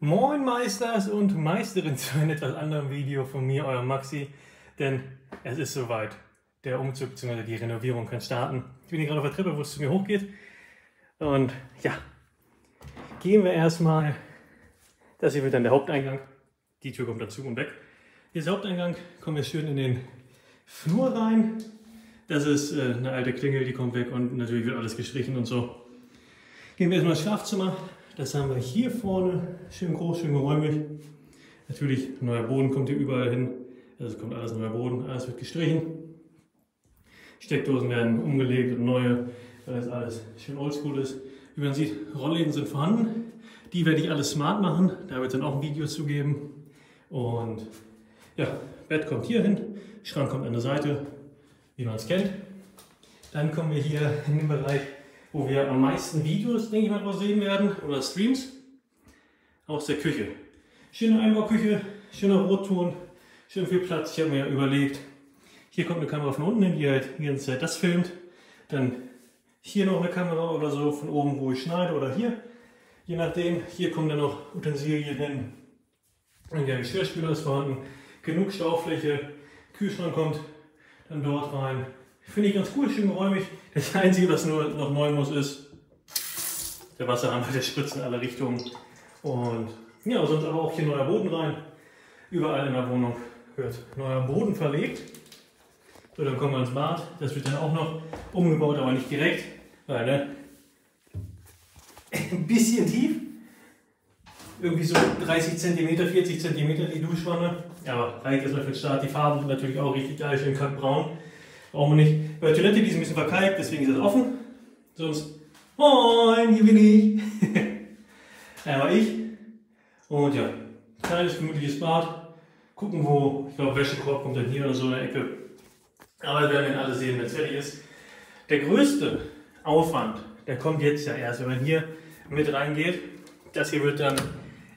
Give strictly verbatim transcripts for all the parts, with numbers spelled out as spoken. Moin Meisters und Meisterin zu einem etwas anderen Video von mir, euer Maxi, denn es ist soweit. Der Umzug bzw. die Renovierung kann starten. Ich bin hier gerade auf der Treppe, wo es zu mir hochgeht. Und ja, gehen wir erstmal, das hier wird dann der Haupteingang. Die Tür kommt dazu und weg. Hier ist der Haupteingang, kommen wir schön in den Flur rein. Das ist äh, eine alte Klingel, die kommt weg und natürlich wird alles gestrichen und so. Gehen wir erstmal ins Schlafzimmer. Das haben wir hier vorne, schön groß, schön geräumig. Natürlich, neuer Boden kommt hier überall hin. Also kommt alles neuer Boden, alles wird gestrichen. Steckdosen werden umgelegt und neue, weil das alles schön oldschool ist. Wie man sieht, Rollläden sind vorhanden. Die werde ich alles smart machen, da wird es dann auch ein Video zu geben. Und ja, Bett kommt hier hin, Schrank kommt an der Seite, wie man es kennt. Dann kommen wir hier in den Bereich, wo wir am meisten Videos, denke ich mal, draus sehen werden, oder Streams, aus der Küche. Schöne Einbauküche, schöner Rotton, schön viel Platz. Ich habe mir überlegt, hier kommt eine Kamera von unten hin, die halt die ganze Zeit das filmt. Dann hier noch eine Kamera oder so von oben, wo ich schneide, oder hier. Je nachdem, hier kommen dann noch Utensilien hin. Und der Geschirrspüler ist vorhanden, genug Staufläche, Kühlschrank kommt dann dort rein. Finde ich ganz cool, schön geräumig. Das Einzige, was nur noch neu muss, ist der Wasserhahn, der spritzt in alle Richtungen. Und ja, sonst aber auch hier neuer Boden rein. Überall in der Wohnung wird neuer Boden verlegt. So, dann kommen wir ins Bad. Das wird dann auch noch umgebaut, aber nicht direkt, weil ne, ein bisschen tief. Irgendwie so dreißig Zentimeter, vierzig Zentimeter die Duschwanne. Aber reicht erstmal für den Start. Die Farben sind natürlich auch richtig geil, schön kackbraun. Brauchen wir nicht. Bei der Toilette, die ist ein bisschen verkalkt, deswegen ist das offen. Sonst, moin, hier bin ich. Einmal ich. Und ja, kleines, gemütliches Bad. Gucken, wo, ich glaube, Wäschekorb kommt dann hier oder so in der Ecke. Aber das werden wir alle sehen, wenn es fertig ist. Der größte Aufwand, der kommt jetzt ja erst, wenn man hier mit reingeht. Das hier wird dann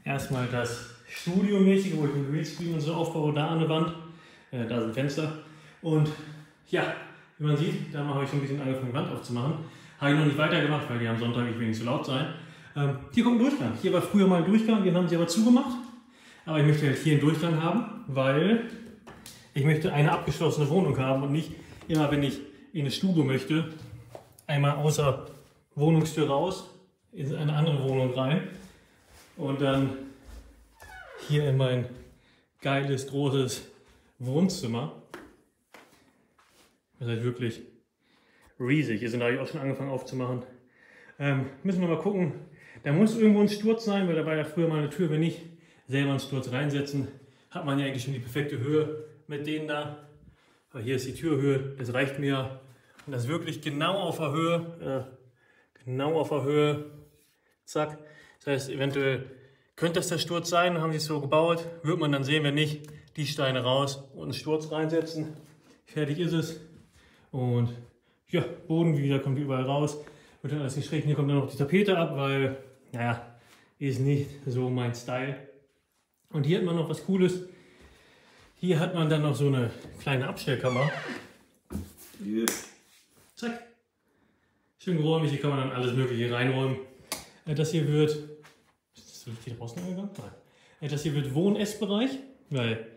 erstmal das Studiomäßige, wo ich mit Reelscreen und so aufbaue, da an der Wand. Äh, da sind Fenster. Und ja, wie man sieht, da habe ich schon ein bisschen angefangen, die Wand aufzumachen. Habe ich noch nicht weitergemacht, weil die am Sonntag, ich will nicht so laut sein. Ähm, hier kommt ein Durchgang. Hier war früher mal ein Durchgang, den haben sie aber zugemacht. Aber ich möchte halt hier einen Durchgang haben, weil ich möchte eine abgeschlossene Wohnung haben und nicht immer, wenn ich in eine Stube möchte, einmal außer Wohnungstür raus, in eine andere Wohnung rein und dann hier in mein geiles, großes Wohnzimmer. Das ist halt wirklich riesig. Hier sind, da habe ich auch schon angefangen aufzumachen. Ähm, müssen wir mal gucken. Da muss irgendwo ein Sturz sein, weil da war ja früher mal eine Tür. Wenn nicht, selber einen Sturz reinsetzen, hat man ja eigentlich schon die perfekte Höhe mit denen da. Aber hier ist die Türhöhe, das reicht mir. Und das wirklich genau auf der Höhe. Äh, genau auf der Höhe. Zack. Das heißt, eventuell könnte das der Sturz sein. Haben sie es so gebaut. Wird man dann sehen, wenn nicht, die Steine raus und einen Sturz reinsetzen. Fertig ist es. Und ja, Boden, wie gesagt, kommt überall raus. Wird dann alles gestrichen. Hier kommt dann noch die Tapete ab, weil, naja, ist nicht so mein Style. Und hier hat man noch was Cooles. Hier hat man dann noch so eine kleine Abstellkammer. Yeah. Zack. Schön geräumig, hier kann man dann alles Mögliche reinräumen. Das hier wird, ist das hier draußen angegangen? Nein. Das hier wird Wohn-Essbereich, weil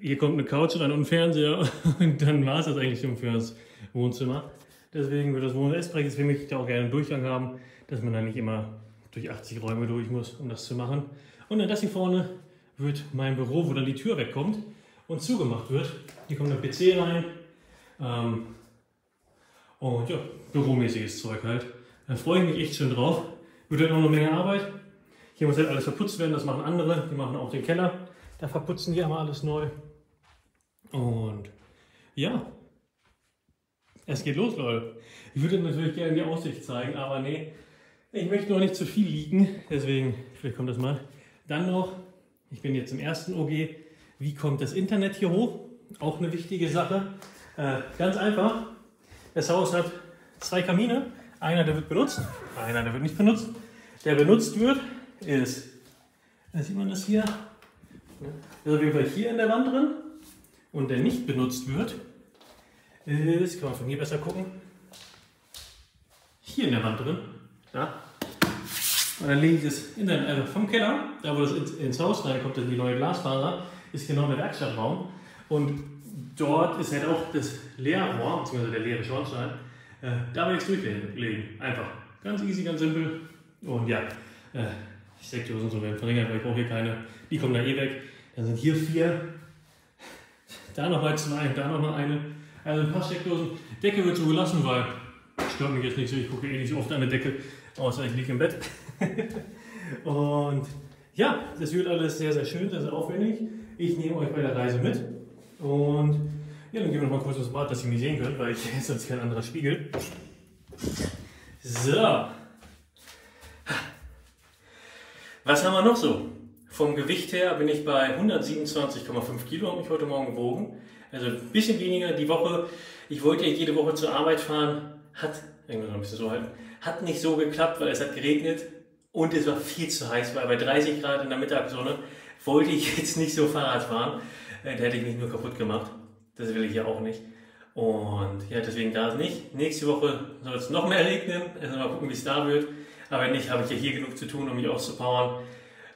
hier kommt eine Couch und ein Fernseher und dann war es das eigentlich schon für das Wohnzimmer. Deswegen wird das Wohn- und Essbereich, deswegen möchte ich da auch gerne einen Durchgang haben, dass man da nicht immer durch achtzig Räume durch muss, um das zu machen. Und dann das hier vorne wird mein Büro, wo dann die Tür wegkommt und zugemacht wird. Hier kommt ein P C rein ähm, und ja, büromäßiges Zeug halt. Da freue ich mich echt schon drauf. Wird halt auch eine Menge Arbeit. Hier muss halt alles verputzt werden, das machen andere, die machen auch den Keller. Da verputzen die einmal alles neu. Und ja, es geht los, Leute. Ich würde natürlich gerne die Aussicht zeigen, aber nee, ich möchte noch nicht zu viel liegen, deswegen, vielleicht kommt das mal. Dann noch, ich bin jetzt im ersten O G, wie kommt das Internet hier hoch? Auch eine wichtige Sache. Äh, ganz einfach, das Haus hat zwei Kamine. Einer, der wird benutzt, einer, der wird nicht benutzt. Der benutzt wird, ist, da sieht man das hier, das ist auf jeden Fall hier in der Wand drin. Und der nicht benutzt wird, ist, kann man von hier besser gucken, hier in der Wand drin, da, Und dann legen sie es in den, also vom Keller, da wo das ins, ins Haus reinkommt, in die neue Glasfaser, ist genau der Werkstattraum. Und dort ist halt auch das Leerrohr, beziehungsweise der leere Schornstein, äh, da will ich es durchlegen. Einfach. Ganz easy, ganz simpel. Und ja, äh, die Steckdosen und so werden verringert, weil ich brauche hier keine. Die kommen da eh weg. Dann sind hier vier. Da nochmal zwei, da nochmal eine. Also ein paar Steckdosen. Decke wird so gelassen, weil ich stört mich jetzt nicht so. Ich gucke eh nicht so oft an der Decke, außer ich liege im Bett. Und ja, das wird alles sehr, sehr schön, sehr, sehr aufwendig. Ich nehme euch bei der Reise mit. Und ja, dann gehen wir noch mal kurz ins Bad, dass ihr mich sehen könnt, weil ich jetzt sonst kein anderer Spiegel. So. Was haben wir noch so? Vom Gewicht her bin ich bei hundertsiebenundzwanzig Komma fünf Kilo, habe ich heute Morgen gewogen. Also ein bisschen weniger die Woche. Ich wollte ja jede Woche zur Arbeit fahren. Hat, irgendwie noch ein bisschen so halten, hat nicht so geklappt, weil es hat geregnet und es war viel zu heiß, weil bei dreißig Grad in der Mittagssonne wollte ich jetzt nicht so Fahrrad fahren. Da hätte ich mich nur kaputt gemacht. Das will ich ja auch nicht. Und ja, deswegen da es nicht. Nächste Woche soll es noch mehr regnen. Also mal gucken, wie es da wird. Aber wenn nicht, habe ich ja hier genug zu tun, um mich auszupowern.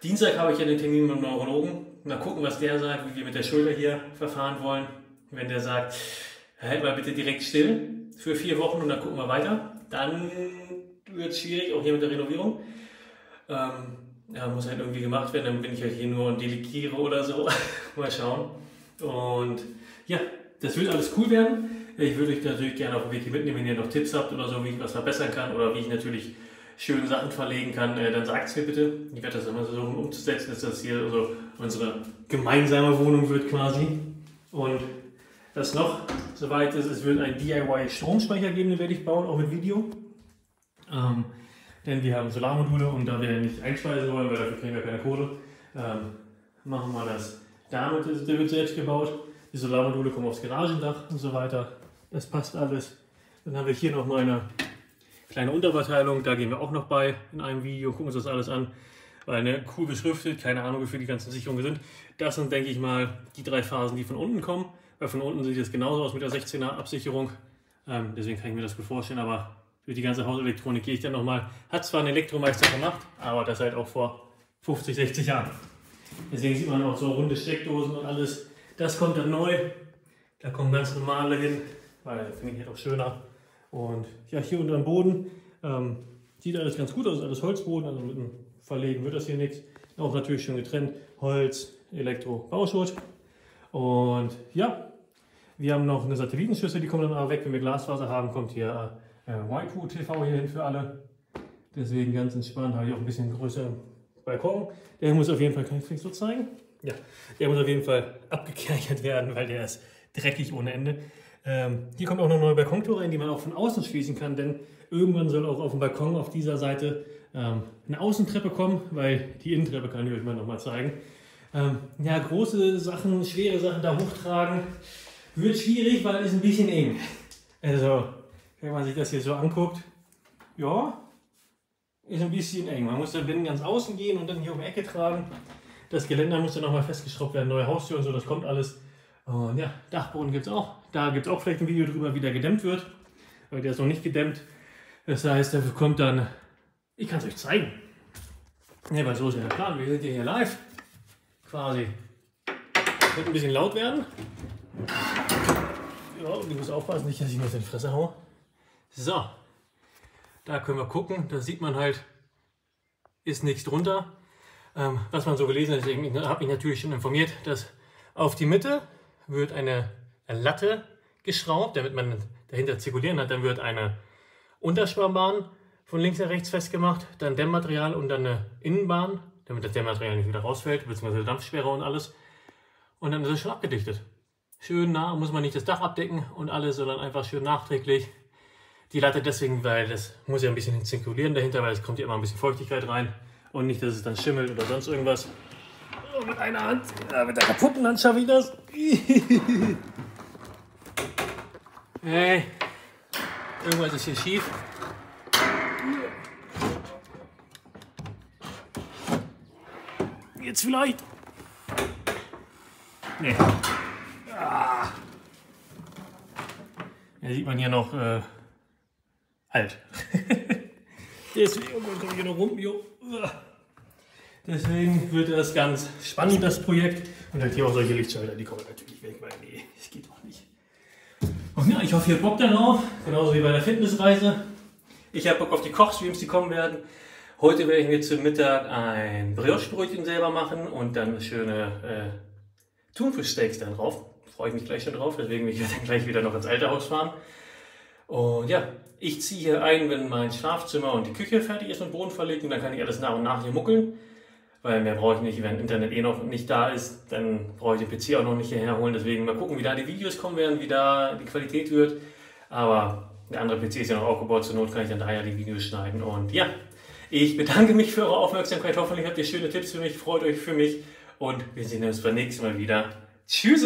Dienstag habe ich ja den Termin mit dem Neurologen. Mal gucken, was der sagt, wie wir mit der Schulter hier verfahren wollen. Wenn der sagt, halt mal bitte direkt still für vier Wochen und dann gucken wir weiter. Dann wird es schwierig, auch hier mit der Renovierung. Ähm, ja, muss halt irgendwie gemacht werden, dann bin ich halt hier nur und delegiere oder so. Mal schauen. Und ja, das wird alles cool werden. Ich würde euch natürlich gerne auf dem Weg hier mitnehmen, wenn ihr noch Tipps habt oder so, wie ich was verbessern kann oder wie ich natürlich schöne Sachen verlegen kann, dann sagt es mir bitte. Ich werde das immer versuchen umzusetzen, dass das hier also unsere gemeinsame Wohnung wird quasi. Und das noch soweit ist, es wird einen D I Y-Stromspeicher geben, den werde ich bauen, auch mit Video. Ähm, denn wir haben Solarmodule und da wir nicht einspeisen wollen, weil dafür kriegen wir keine Kohle, ähm, machen wir das damit. Der wird selbst gebaut. Die Solarmodule kommen aufs Garagendach und so weiter. Das passt alles. Dann habe ich hier noch meine kleine Unterverteilung, da gehen wir auch noch bei in einem Video, gucken uns das alles an, weil ne, cool beschriftet, keine Ahnung wofür die ganzen Sicherungen sind. Das sind, denke ich mal, die drei Phasen, die von unten kommen, weil von unten sieht es genauso aus mit der sechzehner Absicherung, ähm, deswegen kann ich mir das gut vorstellen, aber durch die ganze Hauselektronik gehe ich dann nochmal, hat zwar einen Elektromeister gemacht, aber das halt auch vor fünfzig, sechzig Jahren. Deswegen sieht man auch so runde Steckdosen und alles, das kommt dann neu, da kommen ganz normale hin, weil finde ich halt auch schöner. Und ja, hier unter dem Boden ähm, sieht alles ganz gut aus, alles Holzboden, also mit dem Verlegen wird das hier nichts. Auch natürlich schon getrennt, Holz, Elektro, Bauschutt. Und ja, wir haben noch eine Satellitenschüssel, die kommt dann aber weg, wenn wir Glasfaser haben, kommt hier äh, Waipu T V hier hin für alle. Deswegen ganz entspannt, habe ich auch ein bisschen größeren Balkon. Der muss auf jeden Fall, kann ich es so zeigen? Ja, der muss auf jeden Fall abgekerchert werden, weil der ist dreckig ohne Ende. Ähm, hier kommt auch noch eine neue Balkontür rein, die man auch von außen schließen kann, denn irgendwann soll auch auf dem Balkon auf dieser Seite ähm, eine Außentreppe kommen, weil die Innentreppe kann ich euch mal nochmal zeigen. Ähm, ja, große Sachen, schwere Sachen da hochtragen wird schwierig, weil es ein bisschen eng. Also, wenn man sich das hier so anguckt, ja, ist ein bisschen eng. Man muss dann binnen ganz außen gehen und dann hier um die Ecke tragen. Das Geländer muss dann nochmal festgeschraubt werden, neue Haustür und so, das kommt alles. Und ja, Dachboden gibt es auch. Da gibt es auch vielleicht ein Video drüber, wie der gedämmt wird. Weil der ist noch nicht gedämmt. Das heißt, dafür kommt dann... Ich kann es euch zeigen. Ne, weil so ist ja der Plan. Wir sind ja hier live. Quasi. Das wird ein bisschen laut werden. Ja, ich muss aufpassen, nicht, dass ich mir das in die Fresse haue. So. Da können wir gucken. Da sieht man halt, ist nichts drunter. Ähm, was man so gelesen hat, deswegen habe ich natürlich schon informiert, dass... Auf die Mitte wird eine Latte geschraubt, damit man dahinter zirkulieren hat. Dann wird eine Unterspanbahn von links nach rechts festgemacht, dann Dämmmaterial und dann eine Innenbahn, damit das Dämmmaterial nicht wieder rausfällt, beziehungsweise Dampfsperre und alles. Und dann ist es schon abgedichtet. Schön nah, muss man nicht das Dach abdecken und alles, sondern einfach schön nachträglich. Die Latte deswegen, weil das muss ja ein bisschen zirkulieren dahinter, weil es kommt ja immer ein bisschen Feuchtigkeit rein und nicht, dass es dann schimmelt oder sonst irgendwas. Oh, mit einer Hand, ja, mit der kaputten Hand schaffe ich das. Hey, irgendwas ist hier schief. Jetzt vielleicht. Nee. Ah. Da sieht man hier noch äh, alt. Deswegen komme ich hier noch rum. Jo. Deswegen wird das ganz spannend, das Projekt. Und dann hier auch solche Lichtschalter, die kommen natürlich weg, weil nee, das geht doch nicht. Und ja, ich hoffe, ihr habt Bock darauf, genauso wie bei der Fitnessreise. Ich habe Bock auf die Kochstreams, die kommen werden. Heute werde ich mir zum Mittag ein Brioche-Brötchen selber machen und dann schöne äh, Thunfischsteaks dann drauf. Freue ich mich gleich schon drauf, deswegen werde ich dann gleich wieder noch ins alte Haus fahren. Und ja, ich ziehe hier ein, wenn mein Schlafzimmer und die Küche fertig ist und Boden verlegt, und dann kann ich alles nach und nach hier muckeln. Weil mehr brauche ich nicht, wenn Internet eh noch nicht da ist, dann brauche ich den P C auch noch nicht hierher holen. Deswegen mal gucken, wie da die Videos kommen werden, wie da die Qualität wird. Aber der andere P C ist ja noch aufgebaut, zur Not kann ich dann da ja die Videos schneiden. Und ja, ich bedanke mich für eure Aufmerksamkeit. Hoffentlich habt ihr schöne Tipps für mich, freut euch für mich. Und wir sehen uns beim nächsten Mal wieder. Tschüss!